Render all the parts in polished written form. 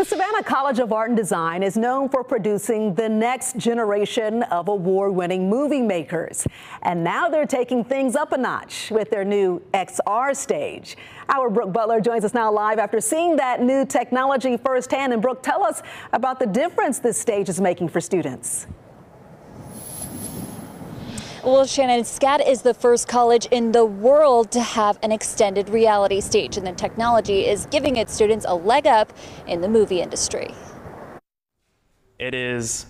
The Savannah College of Art and Design is known for producing the next generation of award-winning movie makers. And now they're taking things up a notch with their new XR stage. Our Brooke Butler joins us now live after seeing that new technology firsthand. And Brooke, tell us about the difference this stage is making for students. Well, Shannon, SCAD is the first college in the world to have an extended reality stage, and the technology is giving its students a leg up in the movie industry. It is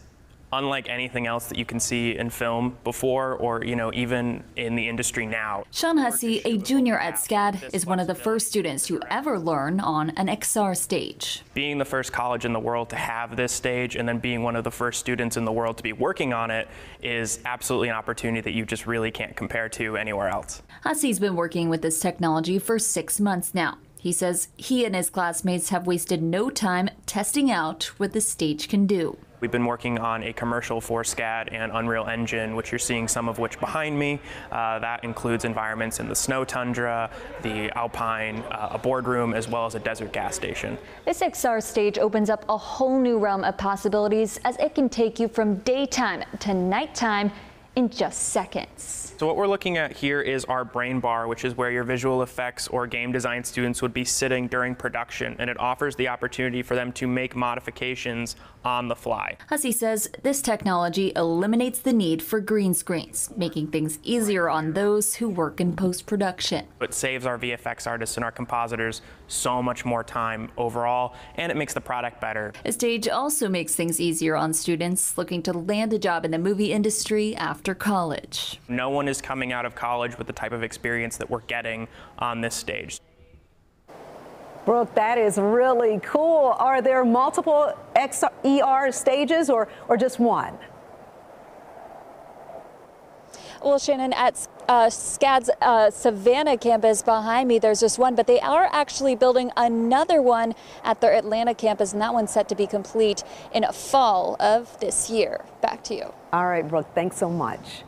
unlike anything else that you can see in film before, or even in the industry now. Sean Hussey, a junior at SCAD, is one of the first students to ever learn on an XR stage. Being the first college in the world to have this stage, and then being one of the first students in the world to be working on it, is absolutely an opportunity that you just really can't compare to anywhere else. Hussey's been working with this technology for 6 months now. He says he and his classmates have wasted no time testing out what the stage can do. We've been working on a commercial for SCAD and Unreal Engine, which you're seeing some of which behind me. That includes environments in the snow tundra, the alpine, a boardroom, as well as a desert gas station. This XR stage opens up a whole new realm of possibilities, as it can take you from daytime to nighttime in just seconds. So what we're looking at here is our brain bar, which is where your visual effects or game design students would be sitting during production, and it offers the opportunity for them to make modifications on the fly. Hussey says this technology eliminates the need for green screens, making things easier on those who work in post-production. It saves our VFX artists and our compositors so much more time overall, and it makes the product better. The stage also makes things easier on students looking to land a job in the movie industry after college. No one is coming out of college with the type of experience that we're getting on this stage. Brooke, that is really cool. Are there multiple XR stages or just one? Well, Shannon, at SCAD's Savannah campus behind me, there's just one, but they are actually building another one at their Atlanta campus, and that one's set to be complete in fall of this year. Back to you. All right, Brooke, thanks so much.